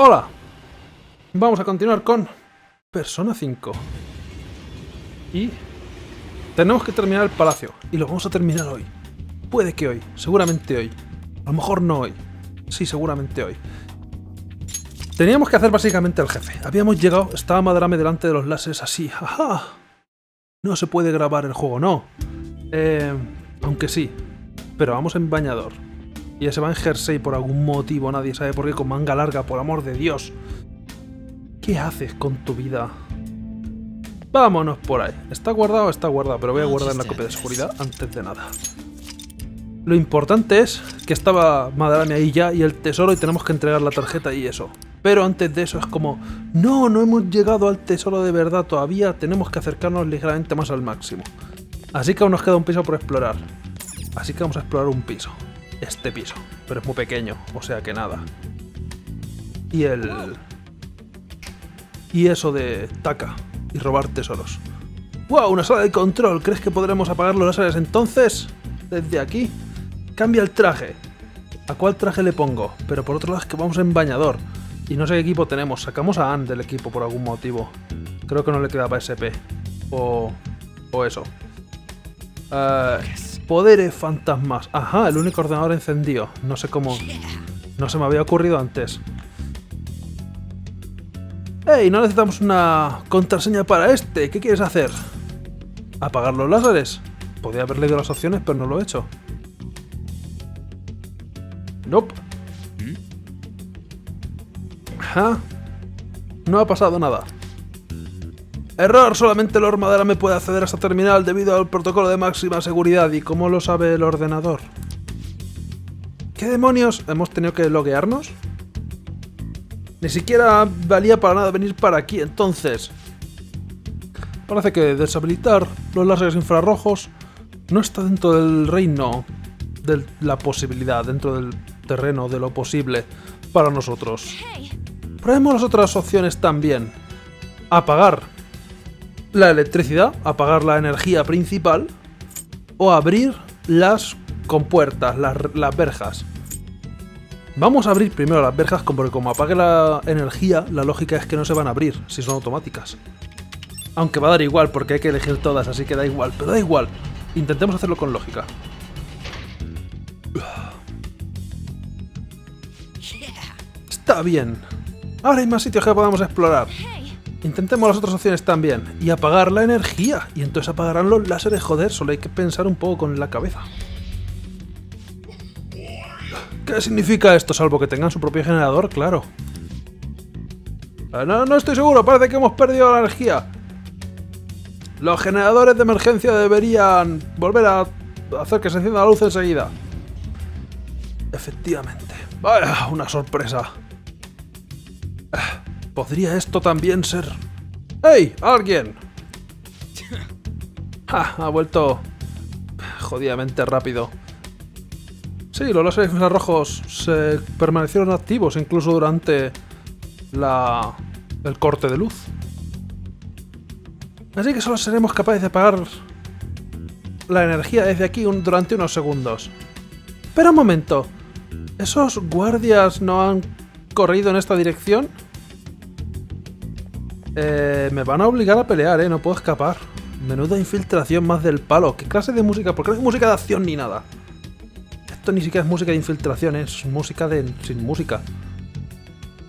Hola, vamos a continuar con Persona 5 y tenemos que terminar el palacio y lo vamos a terminar hoy, puede que hoy, seguramente hoy, a lo mejor no hoy, sí, seguramente hoy. Teníamos que hacer básicamente al jefe, habíamos llegado, estaba Madarame delante de los láseres así, ¡ajá! No se puede grabar el juego, no, aunque sí, pero vamos en bañador. Y ella se va en jersey por algún motivo, nadie sabe por qué, con manga larga, por amor de Dios. ¿Qué haces con tu vida? Vámonos por ahí. Está guardado, pero voy a guardar en la copia de seguridad antes de nada. Lo importante es que estaba Madarame ahí ya y el tesoro y tenemos que entregar la tarjeta y eso. Pero antes de eso es como, no, no hemos llegado al tesoro de verdad todavía, tenemos que acercarnos ligeramente más al máximo. Así que aún nos queda un piso por explorar. Así que vamos a explorar un piso. Este piso, pero es muy pequeño, o sea que nada. Y eso de Taka y robar tesoros. ¡Wow! ¡Una sala de control! ¿Crees que podremos apagar los láseres entonces? Desde aquí. Cambia el traje. ¿A cuál traje le pongo? Pero por otro lado es que vamos en bañador. Y no sé qué equipo tenemos. Sacamos a Ann del equipo por algún motivo. Creo que no le quedaba SP. O eso. Poderes fantasmas. Ajá, el único ordenador encendido. No sé cómo... No se me había ocurrido antes. ¡Ey! No necesitamos una contraseña para este. ¿Qué quieres hacer? ¿Apagar los láseres? Podría haber leído las opciones, pero no lo he hecho. Nope. Ajá. No ha pasado nada. ¡Error! Solamente el Lord Madarame puede acceder a esta terminal debido al protocolo de máxima seguridad. ¿Y cómo lo sabe el ordenador? ¿Qué demonios? ¿Hemos tenido que loguearnos? Ni siquiera valía para nada venir para aquí, entonces. Parece que deshabilitar los láseres infrarrojos no está dentro del reino de la posibilidad, dentro del terreno de lo posible para nosotros. Probemos las otras opciones también. Apagar la electricidad, apagar la energía principal o abrir las compuertas, las verjas. Vamos a abrir primero las verjas porque como apague la energía, la lógica es que no se van a abrir si son automáticas. Aunque va a dar igual porque hay que elegir todas, así que da igual, pero da igual. Intentemos hacerlo con lógica. Está bien. Ahora hay más sitios que podamos explorar. Intentemos las otras opciones también, y apagar la energía, y entonces apagarán los láseres, joder, solo hay que pensar un poco con la cabeza. ¿Qué significa esto? Salvo que tengan su propio generador, claro. No, no estoy seguro, parece que hemos perdido la energía. Los generadores de emergencia deberían volver a hacer que se encienda la luz enseguida. Efectivamente. Vaya, una sorpresa. ¿Podría esto también ser...? ¡Hey! ¡Alguien! ¡Ja! Ha vuelto... jodidamente rápido. Sí, los láseres rojos se permanecieron activos incluso durante el corte de luz. Así que solo seremos capaces de apagar la energía desde aquí durante unos segundos. Espera un momento. ¿Esos guardias no han corrido en esta dirección? Me van a obligar a pelear, no puedo escapar. Menuda infiltración más del palo. ¿Qué clase de música? ¿Por qué no es música de acción ni nada? Esto ni siquiera es música de infiltración, es música de... sin música.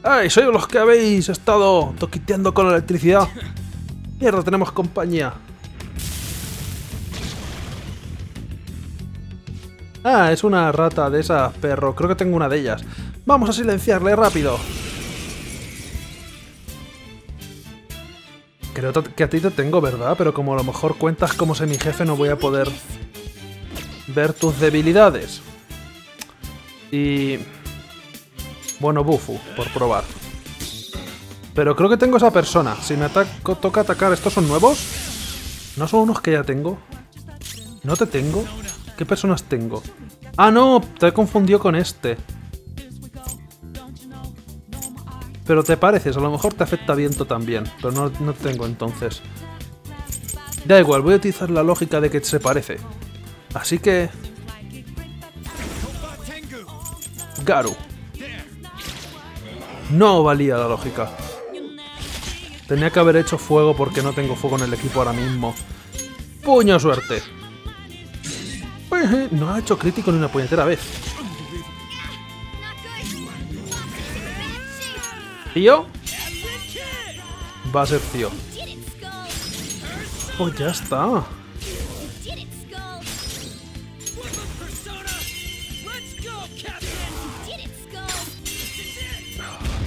¡Ay! ¡Soy los que habéis estado toquiteando con la electricidad! ¡Mierda, tenemos compañía! Ah, es una rata de esas, perro. Creo que tengo una de ellas. ¡Vamos a silenciarle rápido! Creo que a ti te tengo, ¿verdad? Pero como a lo mejor cuentas como semijefe no voy a poder ver tus debilidades. Y... bueno, bufu, por probar. Pero creo que tengo esa persona. Si me toca atacar, ¿estos son nuevos? ¿No son unos que ya tengo? ¿No te tengo? ¿Qué personas tengo? ¡Ah, no! Te he confundido con este. Pero te pareces, a lo mejor te afecta viento también, pero no tengo entonces. Da igual, voy a utilizar la lógica de que se parece. Así que... Garu. No valía la lógica. Tenía que haber hecho fuego porque no tengo fuego en el equipo ahora mismo. ¡Puño suerte! No ha hecho crítico ni una puñetera vez. ¿Tío? Va a ser tío. Pues ya está.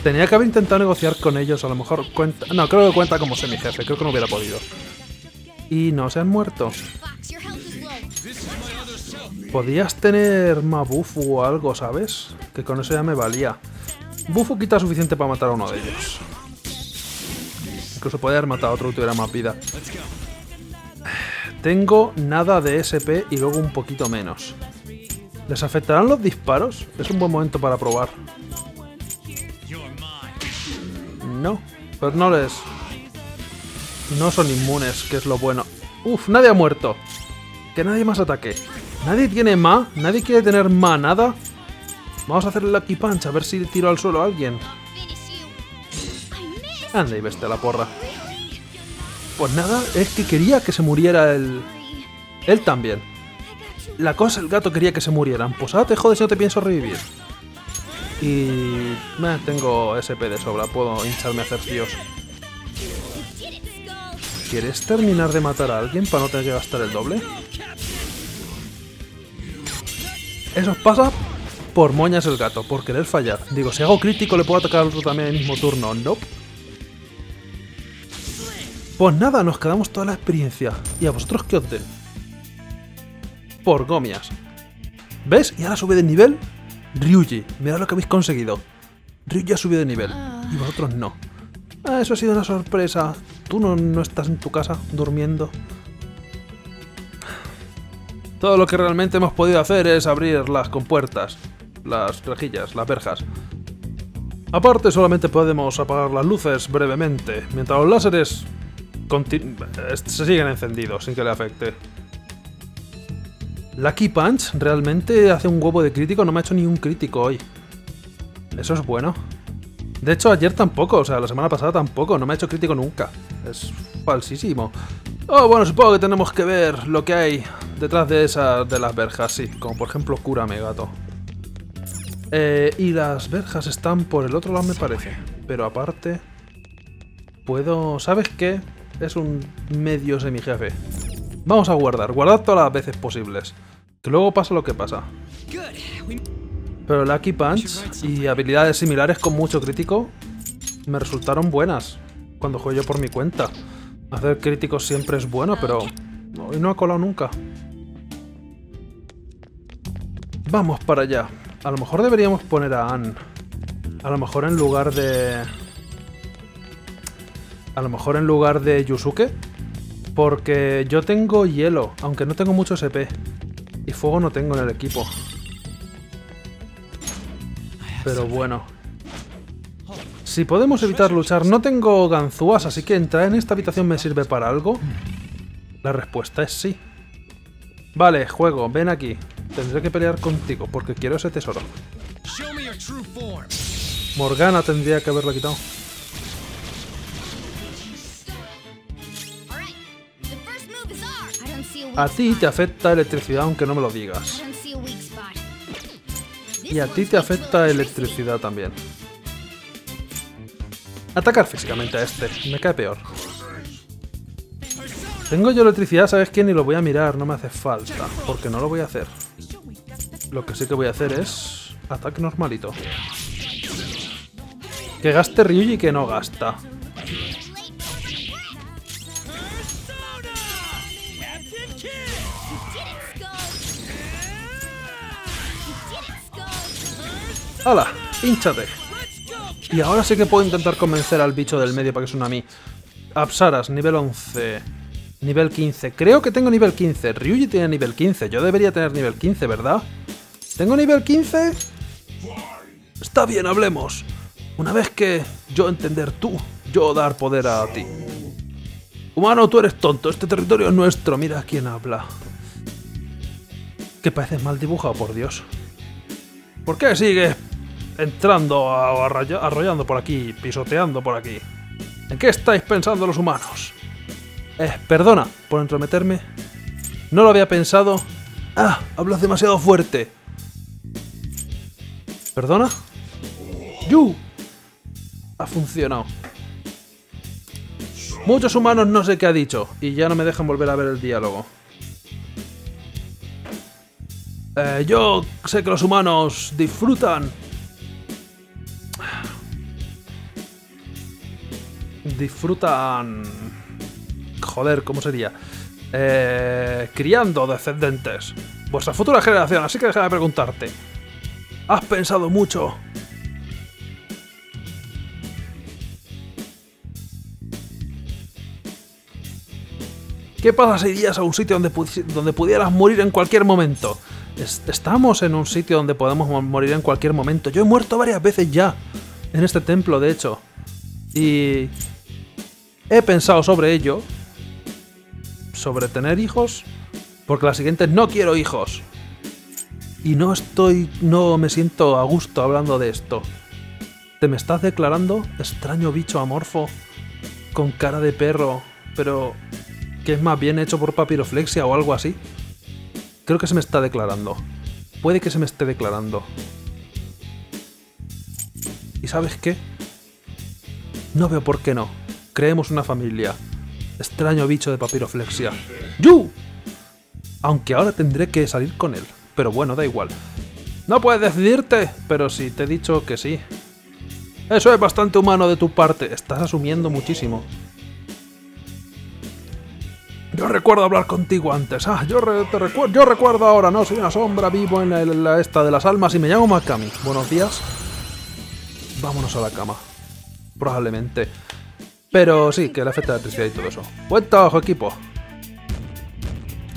Tenía que haber intentado negociar con ellos, a lo mejor cuenta... No, creo que cuenta como semijefe, creo que no hubiera podido. Y no, se han muerto. Podías tener más bufu o algo, ¿sabes? Que con eso ya me valía. Bufu quita suficiente para matar a uno de ellos. Incluso podría haber matado a otro que tuviera más vida. Tengo nada de SP y luego un poquito menos. ¿Les afectarán los disparos? Es un buen momento para probar. No, pues no les... No son inmunes, que es lo bueno. ¡Uf! Nadie ha muerto. Que nadie más ataque. ¿Nadie tiene más? ¿Nadie quiere tener más nada? Vamos a hacer el Lucky Punch, a ver si tiro al suelo a alguien. Anda y veste a la porra. Pues nada, es que quería que se muriera el... Él también. La cosa, el gato quería que se murieran. Pues ahora te jodes si no te pienso revivir. Y... tengo SP de sobra, puedo hincharme a hacer tíos. ¿Quieres terminar de matar a alguien para no tener que gastar el doble? Eso pasa por moñas el gato, por querer fallar. Digo, si hago crítico le puedo atacar al otro también en el mismo turno. Nope. Pues nada, nos quedamos toda la experiencia. ¿Y a vosotros qué os den? Por gomias. ¿Ves? Y ahora sube de nivel Ryuji. Mirad lo que habéis conseguido. Ryuji ha subido de nivel. Y vosotros no. Ah, eso ha sido una sorpresa. Tú no estás en tu casa durmiendo. Todo lo que realmente hemos podido hacer es abrir las compuertas, las rejillas, las verjas. Aparte, solamente podemos apagar las luces brevemente, mientras los láseres se siguen encendidos sin que le afecte. Lucky Punch realmente hace un huevo de crítico, no me ha hecho ni un crítico hoy. Eso es bueno. De hecho, ayer tampoco, o sea, la semana pasada tampoco, no me ha hecho crítico nunca. Es falsísimo. Oh, bueno, supongo que tenemos que ver lo que hay detrás de esas, de las verjas, sí. Como por ejemplo, cúrame, gato. Y las verjas están por el otro lado, me parece. Pero aparte... Puedo... ¿Sabes qué? Es un medio semijefe. Vamos a guardar. Guardad todas las veces posibles. Que luego pasa lo que pasa. Pero Lucky Punch y habilidades similares con mucho crítico me resultaron buenas cuando jugué yo por mi cuenta. Hacer críticos siempre es bueno, pero hoy no ha colado nunca. Vamos para allá. A lo mejor deberíamos poner a Ann. A lo mejor en lugar de... Yusuke. Porque yo tengo hielo, aunque no tengo mucho SP. Y fuego no tengo en el equipo. Pero bueno. Si podemos evitar luchar... No tengo ganzúas, así que entrar en esta habitación me sirve para algo. La respuesta es sí. Vale, juego, ven aquí. Tendré que pelear contigo, porque quiero ese tesoro. Morgana tendría que haberla quitado. A ti te afecta electricidad, aunque no me lo digas. Y a ti te afecta electricidad también. Atacar físicamente a este, me cae peor. Tengo yo electricidad, ¿sabes qué? Ni lo voy a mirar, no me hace falta, porque no lo voy a hacer. Lo que sí que voy a hacer es... ataque normalito. Que gaste Ryuji y que no gasta. ¡Hala! ¡Hínchate! Y ahora sí que puedo intentar convencer al bicho del medio para que suene a mí. Apsaras, nivel 11. Nivel 15. Creo que tengo nivel 15. Ryuji tiene nivel 15. Yo debería tener nivel 15, ¿verdad? ¿Tengo nivel 15? Está bien, hablemos. Una vez que yo entender tú, yo dar poder a ti. Humano, tú eres tonto. Este territorio es nuestro. Mira quién habla. Que pareces mal dibujado, por Dios. ¿Por qué sigues Entrando, arrollando por aquí, pisoteando por aquí. ¿En qué estáis pensando los humanos? Perdona por entrometerme. No lo había pensado. ¡Ah! Hablas demasiado fuerte. ¿Perdona? ¡Yu! Ha funcionado. Muchos humanos no sé qué ha dicho y ya no me dejan volver a ver el diálogo. Yo sé que los humanos disfrutan... Joder, ¿cómo sería? Criando descendientes. Vuestra futura generación, así que déjame preguntarte. ¿Has pensado mucho? ¿Qué pasa si irías a un sitio donde pudieras morir en cualquier momento? Estamos en un sitio donde podemos morir en cualquier momento. Yo he muerto varias veces ya. En este templo, de hecho. Y... he pensado sobre ello. Sobre tener hijos. Porque las siguientes no quiero hijos. Y no me siento a gusto hablando de esto. ¿Te me estás declarando? Extraño bicho amorfo. Con cara de perro. Pero... que es más bien hecho por papiroflexia o algo así. Creo que se me está declarando. Puede que se me esté declarando. ¿Y sabes qué? No veo por qué no. Creemos una familia. Extraño bicho de papiroflexia. ¡Yu! Aunque ahora tendré que salir con él. Pero bueno, da igual. ¡No puedes decidirte! Pero sí, te he dicho que sí. Eso es bastante humano de tu parte. Estás asumiendo muchísimo. Yo recuerdo hablar contigo antes. Yo recuerdo ahora, ¿no? Soy una sombra, vivo en la esta de las almas y me llamo Makami. Buenos días. Vámonos a la cama. Probablemente. Pero sí, que la fiesta de electricidad y todo eso. Buen trabajo, equipo.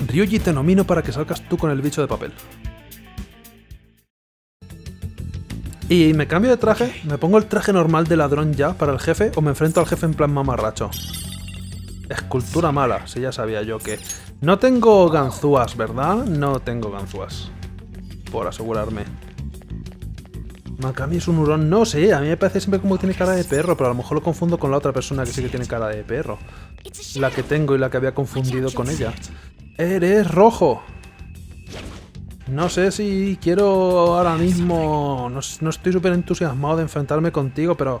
Ryuji, te nomino para que salgas tú con el bicho de papel. Y me cambio de traje. Me pongo el traje normal de ladrón ya para el jefe o me enfrento al jefe en plan mamarracho. Escultura mala, si ya sabía yo que... No tengo ganzúas, ¿verdad? No tengo ganzúas. Por asegurarme. Makami es un hurón. No sé, a mí me parece siempre como que tiene cara de perro, pero a lo mejor lo confundo con la otra persona que sí que tiene cara de perro. La que tengo y la que había confundido con ella. ¡Eres rojo! No sé si quiero ahora mismo... No estoy súper entusiasmado de enfrentarme contigo, pero...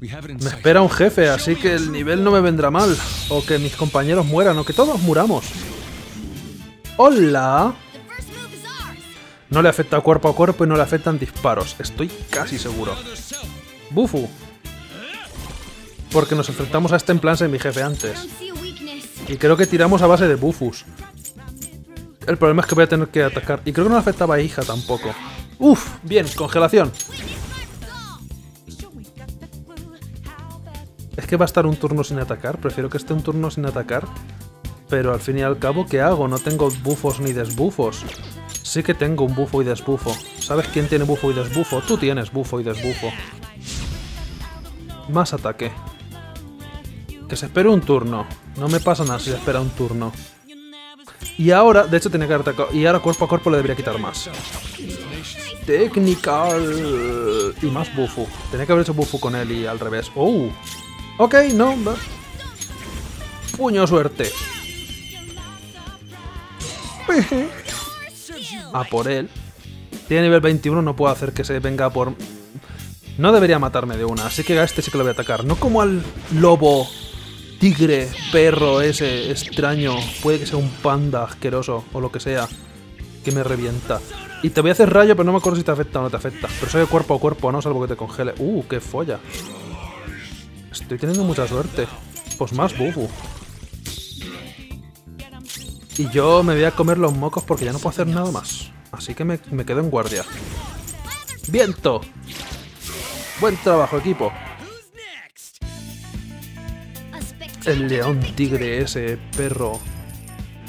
me espera un jefe, así que el nivel no me vendrá mal. O que mis compañeros mueran, o que todos muramos. ¡Hola! No le afecta cuerpo a cuerpo y no le afectan disparos. Estoy casi seguro. ¡Bufu! Porque nos enfrentamos a este en plan semi jefe antes. Y creo que tiramos a base de bufus. El problema es que voy a tener que atacar. Y creo que no le afectaba a hija tampoco. ¡Uf! Bien, congelación. Es que va a estar un turno sin atacar, prefiero que esté un turno sin atacar. Pero al fin y al cabo, ¿qué hago? No tengo bufos ni desbufos. Sí que tengo un bufo y desbufo. ¿Sabes quién tiene bufo y desbufo? Tú tienes bufo y desbufo. Más ataque. Que se espere un turno. No me pasa nada si se espera un turno. Y ahora, de hecho tenía que haber atacado. Y ahora cuerpo a cuerpo le debería quitar más. Técnica. Y más bufo. Tenía que haber hecho bufo con él y al revés. ¡Oh! Ok, no. Puño suerte. A por él. Tiene nivel 21, no puedo hacer que se venga por... No debería matarme de una, así que a este sí que lo voy a atacar. No como al lobo, tigre, perro ese extraño. Puede que sea un panda asqueroso o lo que sea. Que me revienta. Y te voy a hacer rayo, pero no me acuerdo si te afecta o no te afecta. Pero soy de cuerpo a cuerpo, ¿no? Salvo que te congele. Qué folla. Estoy teniendo mucha suerte. Pues más bubu. Y yo me voy a comer los mocos porque ya no puedo hacer nada más. Así que me quedo en guardia. ¡Viento! Buen trabajo, equipo. El león tigre ese, perro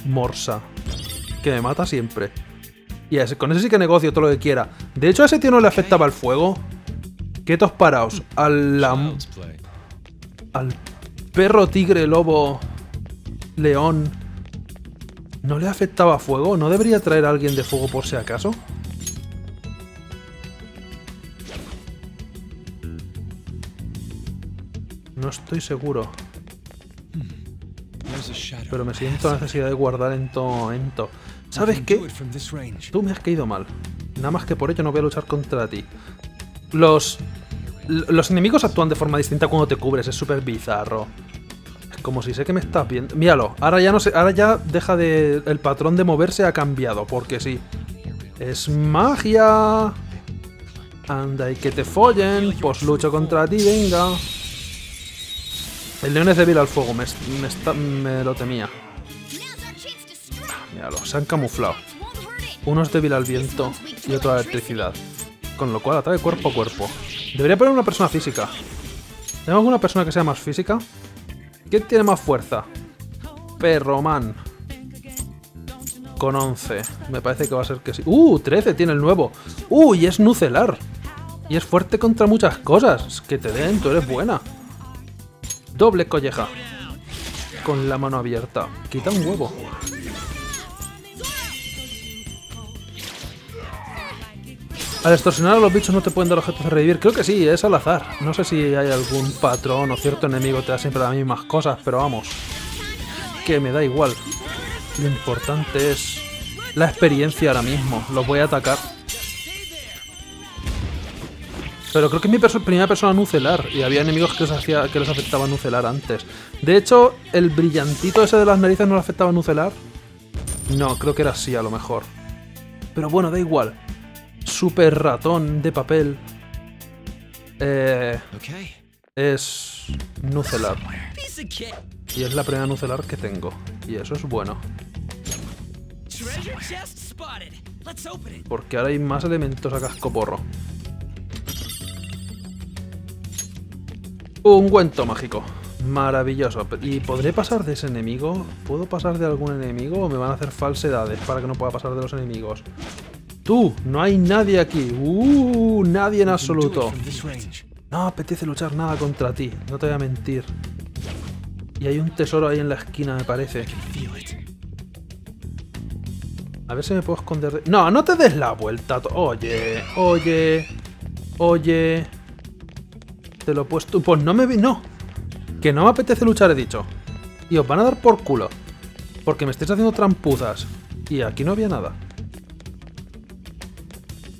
morsa. Que me mata siempre. Y ese, con ese sí que negocio todo lo que quiera. De hecho a ese tío no le afectaba el fuego. Quietos paraos. Al perro, tigre, lobo, león... ¿No le afectaba fuego? ¿No debería traer a alguien de fuego por si acaso? No estoy seguro. Pero me siento la necesidad de guardar ento. ¿Sabes qué? Tú me has caído mal. Nada más que por ello no voy a luchar contra ti. Los enemigos actúan de forma distinta cuando te cubres. Es súper bizarro. Es como si sé que me estás viendo. Míralo. Ahora ya no sé. Ahora ya deja de. El patrón de moverse ha cambiado. Porque sí. Es magia. Anda y que te follen. Pues lucho contra ti. Venga. El león es débil al fuego, me lo temía. Míralo, se han camuflado. Uno es débil al viento y otro a la electricidad. Con lo cual atrae cuerpo a cuerpo. Debería poner una persona física. ¿Tengo alguna persona que sea más física? ¿Quién tiene más fuerza? Perroman. Con 11. Me parece que va a ser que sí. 13 tiene el nuevo. Y es nucelar. Y es fuerte contra muchas cosas. Que te den, tú eres buena. Doble colleja. Con la mano abierta. Quita un huevo. Al extorsionar a los bichos no te pueden dar objetos de revivir. Creo que sí, es al azar. No sé si hay algún patrón o cierto enemigo te da siempre las mismas cosas, pero vamos. Que me da igual. Lo importante es la experiencia ahora mismo. Los voy a atacar. Pero creo que es mi primera persona nucelar. Y había enemigos que les afectaba nucelar antes. De hecho, el brillantito ese de las narices no le afectaba nucelar. No, creo que era así a lo mejor. Pero bueno, da igual. Super ratón de papel. Es nucelar. Y es la primera nucelar que tengo. Y eso es bueno. Porque ahora hay más elementos a cascoporro. Ungüento mágico. Maravilloso. ¿Y podré pasar de ese enemigo? ¿Puedo pasar de algún enemigo? ¿O me van a hacer falsedades para que no pueda pasar de los enemigos? ¡Tú! No hay nadie aquí. Nadie en absoluto. No apetece luchar nada contra ti. No te voy a mentir. Y hay un tesoro ahí en la esquina, me parece. A ver si me puedo esconder. ¡No! ¡No te des la vuelta! Oye, oye, oye... Te lo he puesto... Pues no me vi... ¡No! Que no me apetece luchar, he dicho. Y os van a dar por culo. Porque me estáis haciendo trampuzas. Y aquí no había nada.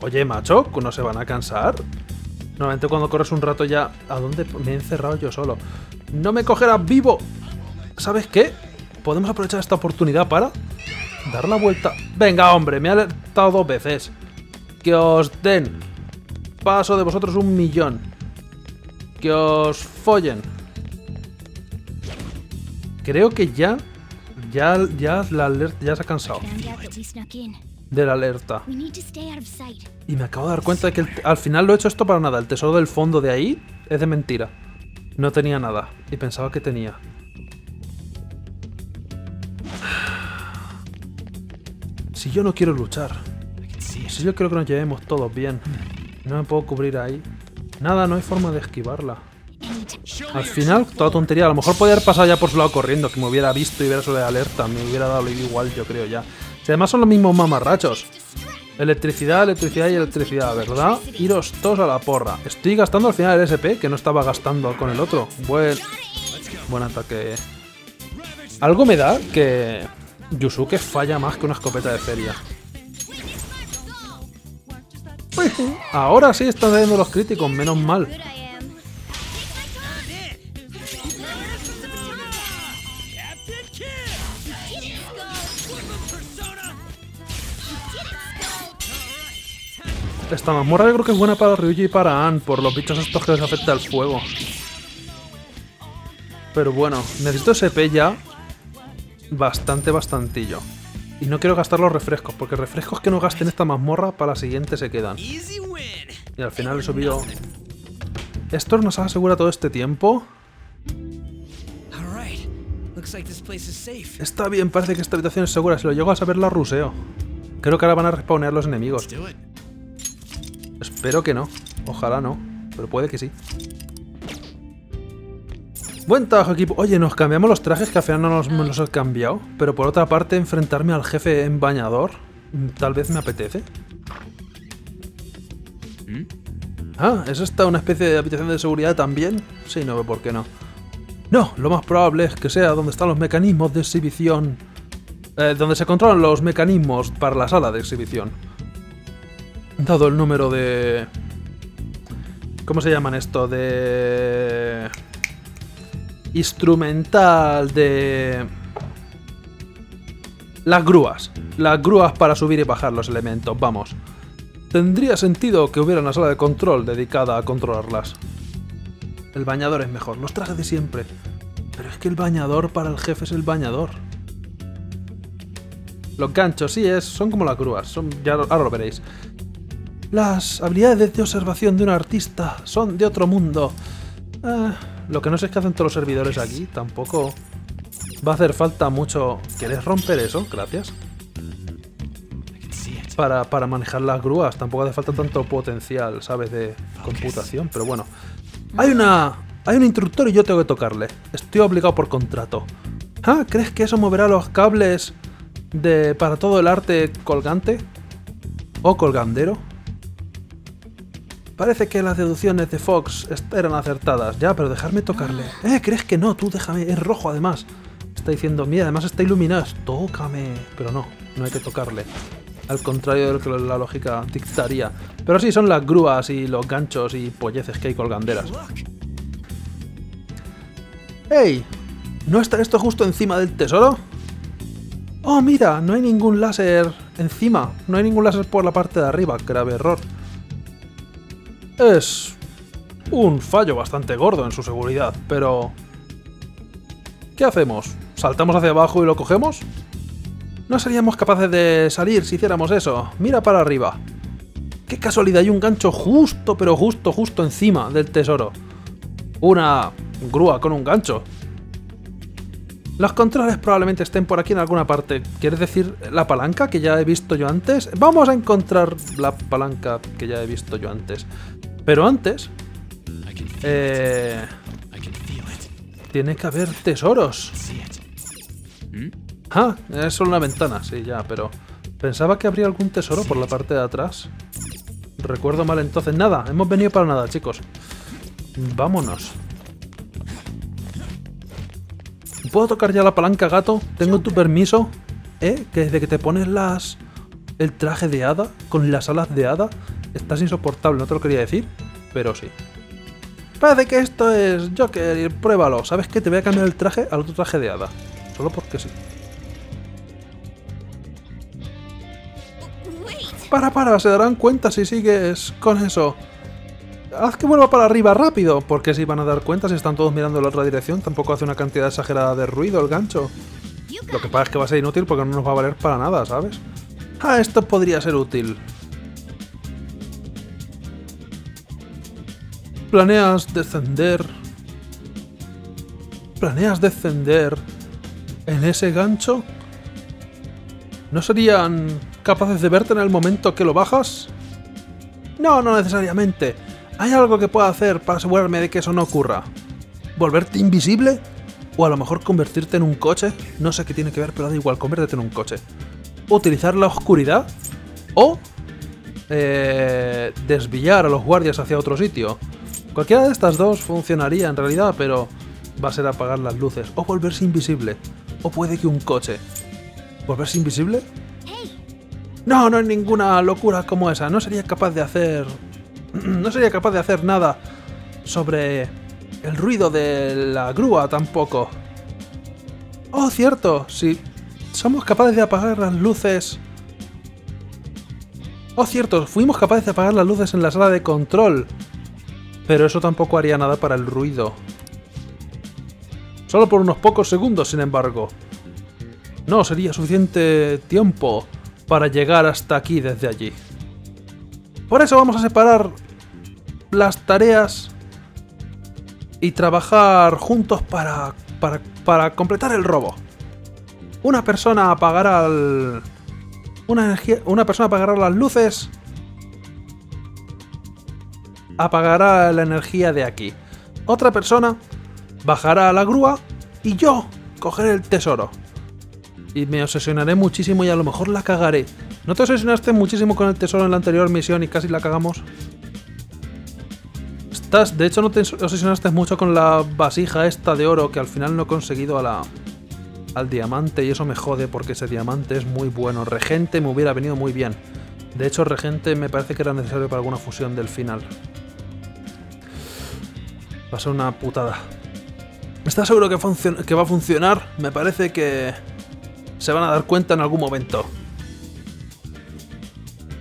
Oye, macho, ¿no se van a cansar? Normalmente cuando corres un rato ya... ¿A dónde? Me he encerrado yo solo. ¡No me cogerás vivo! ¿Sabes qué? Podemos aprovechar esta oportunidad para... Dar la vuelta... ¡Venga, hombre! Me ha alertado 2 veces. ¡Que os den! Paso de vosotros 1.000.000. ¡Que os follen! Creo que ya se ha cansado de la alerta. Y me acabo de dar cuenta de que al final lo he hecho esto para nada. El tesoro del fondo de ahí es de mentira. No tenía nada. Y pensaba que tenía. Si yo no quiero luchar. Si yo creo que nos llevemos todos bien. No me puedo cubrir ahí. Nada, no hay forma de esquivarla. Al final, toda tontería. A lo mejor podría haber pasado ya por su lado corriendo, que me hubiera visto y hubiera sobre alerta. Me hubiera dado igual, yo creo ya. Si además son los mismos mamarrachos. Electricidad, electricidad y electricidad, ¿verdad? Iros todos a la porra. Estoy gastando al final el SP, que no estaba gastando con el otro. Buen ataque. Algo me da que Yusuke falla más que una escopeta de feria. Ahora sí están haciendo los críticos, menos mal. Esta mazmorra yo creo que es buena para Ryuji y para Ann, por los bichos estos que les afecta el fuego. Pero bueno, necesito SP ya bastantillo. Y no quiero gastar los refrescos, porque refrescos que no gasten esta mazmorra para la siguiente se quedan. Y al final he subido... ¿Esto nos asegura todo este tiempo? Está bien, parece que esta habitación es segura. Si lo llego a saber, la ruseo. Creo que ahora van a respawnear los enemigos. Espero que no. Ojalá no. Pero puede que sí. Buen trabajo, equipo. Oye, nos cambiamos los trajes, que al final no los he cambiado. Pero por otra parte, enfrentarme al jefe en bañador, tal vez me apetece. ¿Es esta una especie de habitación de seguridad también? Sí, no veo por qué no. No, lo más probable es que sea donde están los mecanismos de exhibición. Donde se controlan los mecanismos para la sala de exhibición. Dado el número de... ¿Cómo se llaman esto? De... Instrumental de... Las grúas. Las grúas para subir y bajar los elementos, vamos. Tendría sentido que hubiera una sala de control dedicada a controlarlas. El bañador es mejor, los trajes de siempre. Pero es que el bañador para el jefe es el bañador. Los ganchos, sí, son como las grúas, ya ahora lo veréis. Las habilidades de observación de un artista son de otro mundo. Lo que no sé es qué hacen todos los servidores aquí, tampoco... Va a hacer falta mucho... ¿Querés romper eso? Gracias. Para manejar las grúas, tampoco hace falta tanto potencial, ¿sabes? De computación, pero bueno. Hay un instructor y yo tengo que tocarle. Estoy obligado por contrato. ¿Ah? ¿Crees que eso moverá los cables de... para todo el arte colgante? ¿O colgandero? Parece que las deducciones de Fox eran acertadas. Ya, pero dejarme tocarle. ¿Crees que no? Tú déjame. Es rojo, además. Está diciendo, mira, además está iluminado. Tócame. Pero no, no hay que tocarle. Al contrario de lo que la lógica dictaría. Pero sí, son las grúas y los ganchos y polleces que hay colganderas. ¡Ey! ¿No está esto justo encima del tesoro? ¡Oh, mira! No hay ningún láser encima. No hay ningún láser por la parte de arriba. Grave error. Es un fallo bastante gordo en su seguridad, pero... ¿Qué hacemos? ¿Saltamos hacia abajo y lo cogemos? No seríamos capaces de salir si hiciéramos eso. Mira para arriba. ¡Qué casualidad! Hay un gancho justo, pero justo, justo encima del tesoro. Una grúa con un gancho. Los controles probablemente estén por aquí en alguna parte. ¿Quieres decir la palanca que ya he visto yo antes? Vamos a encontrar la palanca que ya he visto yo antes. Pero antes... tiene que haber tesoros. Ah, es solo una ventana, sí, ya, pero... Pensaba que habría algún tesoro por la parte de atrás. Recuerdo mal entonces. Nada, hemos venido para nada, chicos. Vámonos. ¿Puedo tocar ya la palanca, gato? ¿Tengo tu permiso? Que desde que te pones las... el traje de hada, con las alas de hada, estás insoportable, no te lo quería decir, pero sí. Parece que esto es Joker, pruébalo. ¿Sabes qué? Te voy a cambiar el traje al otro traje de hada. Solo porque sí. Para, se darán cuenta si sigues con eso. Haz que vuelva para arriba rápido, porque si van a dar cuenta, si están todos mirando en la otra dirección, tampoco hace una cantidad exagerada de ruido el gancho. Lo que pasa es que va a ser inútil porque no nos va a valer para nada, ¿sabes? Ah, esto podría ser útil. ¿Planeas descender en ese gancho? ¿No serían capaces de verte en el momento que lo bajas? No, no necesariamente. ¿Hay algo que pueda hacer para asegurarme de que eso no ocurra? ¿Volverte invisible? ¿O a lo mejor convertirte en un coche? No sé qué tiene que ver, pero da igual, conviértete en un coche. ¿Utilizar la oscuridad? ¿O desviar a los guardias hacia otro sitio? Cualquiera de estas dos funcionaría en realidad, pero va a ser apagar las luces. O volverse invisible. O puede que un coche. ¿Volverse invisible? No, no hay ninguna locura como esa. No sería capaz de hacer nada sobre el ruido de la grúa tampoco. Oh, cierto, si somos capaces de apagar las luces... Oh, cierto, fuimos capaces de apagar las luces en la sala de control. Pero eso tampoco haría nada para el ruido. Solo por unos pocos segundos, sin embargo. No sería suficiente tiempo para llegar hasta aquí desde allí. Por eso vamos a separar las tareas y trabajar juntos para completar el robo. Una persona apagará las luces. Apagará la energía de aquí. Otra persona bajará a la grúa y yo cogeré el tesoro. Y me obsesionaré muchísimo y a lo mejor la cagaré. ¿No te obsesionaste muchísimo con el tesoro en la anterior misión y casi la cagamos? estás... De hecho, no te obsesionaste mucho con la vasija esta de oro, que al final no he conseguido a la... al diamante, y eso me jode porque ese diamante es muy bueno. Regente me hubiera venido muy bien. De hecho, regente me parece que era necesario para alguna fusión del final. Va a ser una putada. ¿Estás seguro que va a funcionar? Me parece que se van a dar cuenta en algún momento.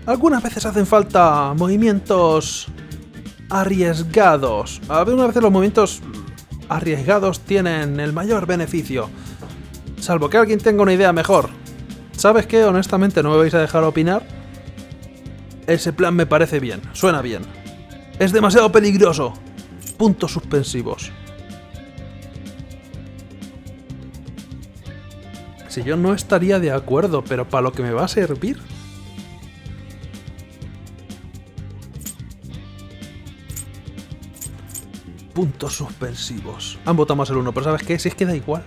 Algunas veces hacen falta movimientos arriesgados. Algunas veces los movimientos arriesgados tienen el mayor beneficio. Salvo que alguien tenga una idea mejor. ¿Sabes qué? Honestamente no me vais a dejar opinar. Ese plan me parece bien. Suena bien. Es demasiado peligroso. Puntos suspensivos. Si yo no estaría de acuerdo, pero para lo que me va a servir... Puntos suspensivos. Han votado más el 1, pero ¿sabes qué? Si es que da igual.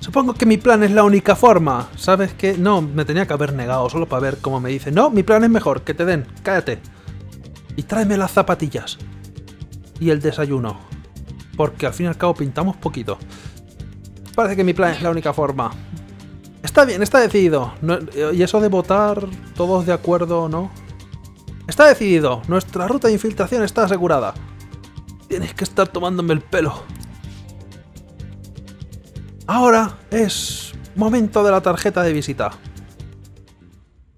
Supongo que mi plan es la única forma. ¿Sabes qué? No, me tenía que haber negado solo para ver cómo me dice. No, mi plan es mejor, que te den. Cállate. Y tráeme las zapatillas. Y el desayuno. Porque al fin y al cabo pintamos poquito. Parece que mi plan es la única forma. Está bien, está decidido. No, y eso de votar, todos de acuerdo o no. Está decidido. Nuestra ruta de infiltración está asegurada. Tienes que estar tomándome el pelo. Ahora es momento de la tarjeta de visita.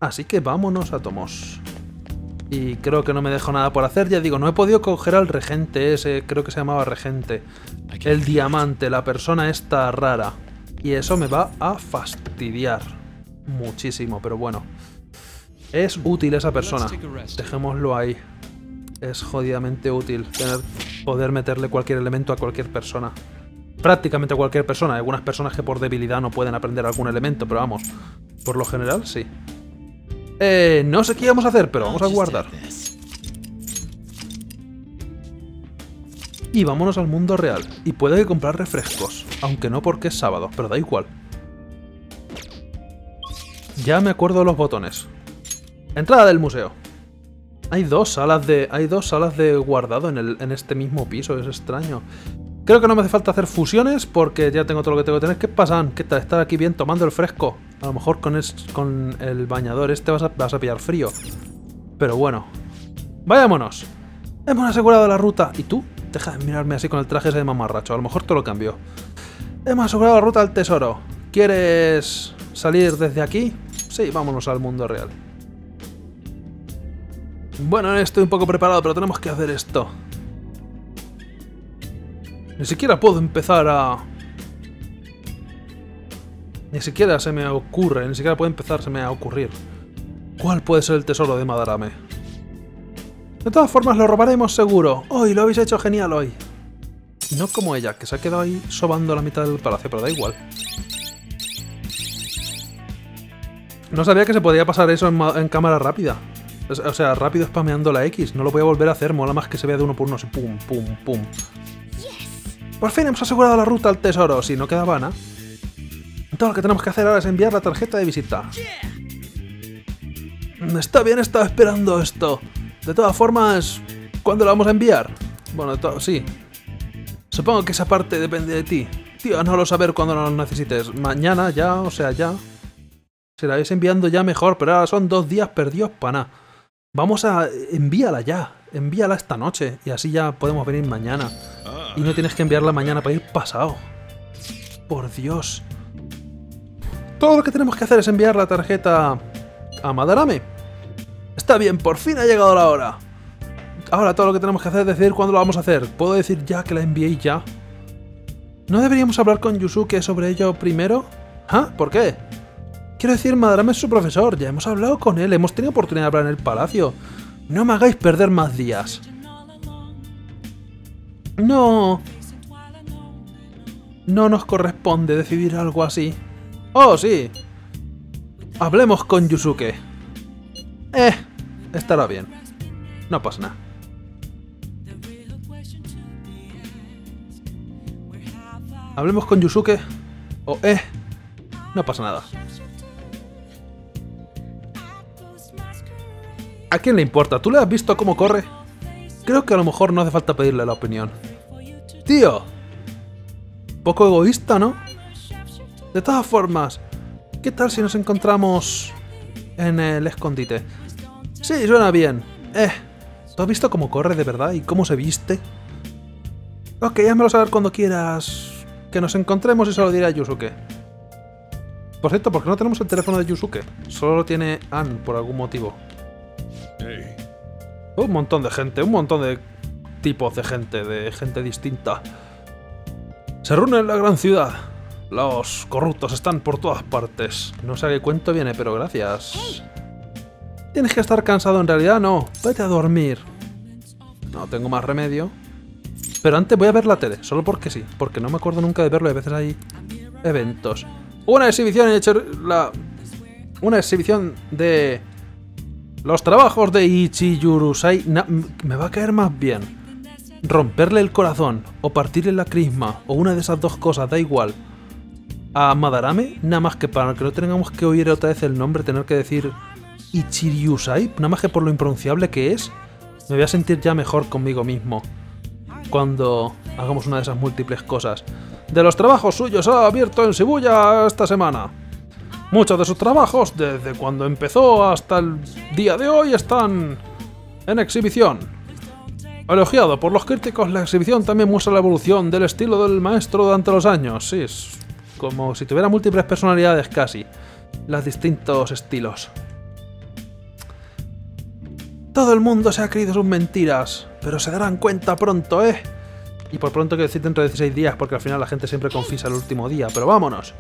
Así que vámonos a Tomos. Y creo que no me dejo nada por hacer. Ya digo, no he podido coger al regente ese. Creo que se llamaba regente. El diamante, la persona esta rara. Y eso me va a fastidiar muchísimo, pero bueno. Es útil esa persona. Dejémoslo ahí. Es jodidamente útil poder meterle cualquier elemento a cualquier persona. Prácticamente a cualquier persona. Hay algunas personas que por debilidad no pueden aprender algún elemento, pero vamos, por lo general sí. No sé qué vamos a hacer, pero vamos a guardar. Y vámonos al mundo real. Y puede que comprar refrescos, aunque no porque es sábado, pero da igual. Ya me acuerdo de los botones. Entrada del museo. Hay dos salas de guardado en este mismo piso, es extraño. Creo que no me hace falta hacer fusiones porque ya tengo todo lo que tengo que tener. ¿Qué pasan? ¿Qué tal? Estar aquí bien tomando el fresco. A lo mejor con el bañador este vas a pillar frío. Pero bueno. ¡Vayámonos! Hemos asegurado la ruta. ¿Y tú? Deja de mirarme así con el traje ese de mamarracho. A lo mejor te lo cambio. Hemos asegurado la ruta al tesoro. ¿Quieres salir desde aquí? Sí, vámonos al mundo real. Bueno, estoy un poco preparado, pero tenemos que hacer esto. Ni siquiera puede empezar a ocurrir. ¿Cuál puede ser el tesoro de Madarame? De todas formas, lo robaremos seguro. ¡Oh, lo habéis hecho genial hoy! No como ella, que se ha quedado ahí sobando la mitad del palacio, pero da igual. No sabía que se podía pasar eso en cámara rápida. O sea, rápido spameando la X. No lo voy a volver a hacer, mola más que se vea de uno por uno así. Pum, pum, pum. Por fin hemos asegurado la ruta al tesoro, si no quedaba nada. Todo lo que tenemos que hacer ahora es enviar la tarjeta de visita. Está bien, estaba esperando esto. De todas formas, ¿cuándo la vamos a enviar? Bueno, sí. Supongo que esa parte depende de ti. Tío, no lo saber cuándo nos necesites. Mañana ya, o sea, ya. Si la vais enviando ya mejor, pero ahora son 2 días perdidos para nada. Vamos a... envíala ya. Envíala esta noche y así ya podemos venir mañana. Y no tienes que enviarla mañana para ir pasado. Por Dios. Todo lo que tenemos que hacer es enviar la tarjeta a Madarame. Está bien, por fin ha llegado la hora. Ahora todo lo que tenemos que hacer es decidir cuándo lo vamos a hacer. ¿Puedo decir ya que la enviéis ya? ¿No deberíamos hablar con Yusuke sobre ello primero? ¿Ah? ¿Por qué? Quiero decir, Madarame es su profesor. Ya hemos hablado con él. Hemos tenido oportunidad de hablar en el palacio. No me hagáis perder más días. No nos corresponde decidir algo así. ¡Oh, sí! Hablemos con Yusuke. Estará bien. No pasa nada. Hablemos con Yusuke. No pasa nada. ¿A quién le importa? ¿Tú le has visto cómo corre? Creo que a lo mejor no hace falta pedirle la opinión. ¡Tío! Poco egoísta, ¿no? De todas formas, ¿qué tal si nos encontramos en el escondite? Sí, suena bien. ¿Tú has visto cómo corre de verdad y cómo se viste? Ok, házmelo saber cuando quieras que nos encontremos y se lo diré a Yusuke. Por cierto, ¿por qué no tenemos el teléfono de Yusuke? Solo lo tiene Ann por algún motivo. Hey. Un montón de gente, un montón de tipos de gente distinta. Se reúnen en la gran ciudad. Los corruptos están por todas partes. No sé a qué cuento viene, pero gracias. Tienes que estar cansado, en realidad no. Vete a dormir. No tengo más remedio. Pero antes voy a ver la tele, solo porque sí. Porque no me acuerdo nunca de verlo, y a veces hay eventos. Una exhibición una exhibición de... los trabajos de Ichiyurusai... Me va a caer más bien. Romperle el corazón, o partirle la crisma, o una de esas dos cosas, da igual. A Madarame, nada más que para que no tengamos que oír otra vez el nombre, tener que decir Ichiyurusai, nada más que por lo impronunciable que es, me voy a sentir ya mejor conmigo mismo. Cuando hagamos una de esas múltiples cosas. De los trabajos suyos ha abierto en Shibuya esta semana. Muchos de sus trabajos, desde cuando empezó hasta el día de hoy, están en exhibición. Elogiado por los críticos, la exhibición también muestra la evolución del estilo del maestro durante los años. Sí, es como si tuviera múltiples personalidades casi, los distintos estilos. Todo el mundo se ha creído sus mentiras, pero se darán cuenta pronto, ¿eh? Y por pronto quiero decir dentro de 16 días, porque al final la gente siempre confiesa el último día, pero vámonos.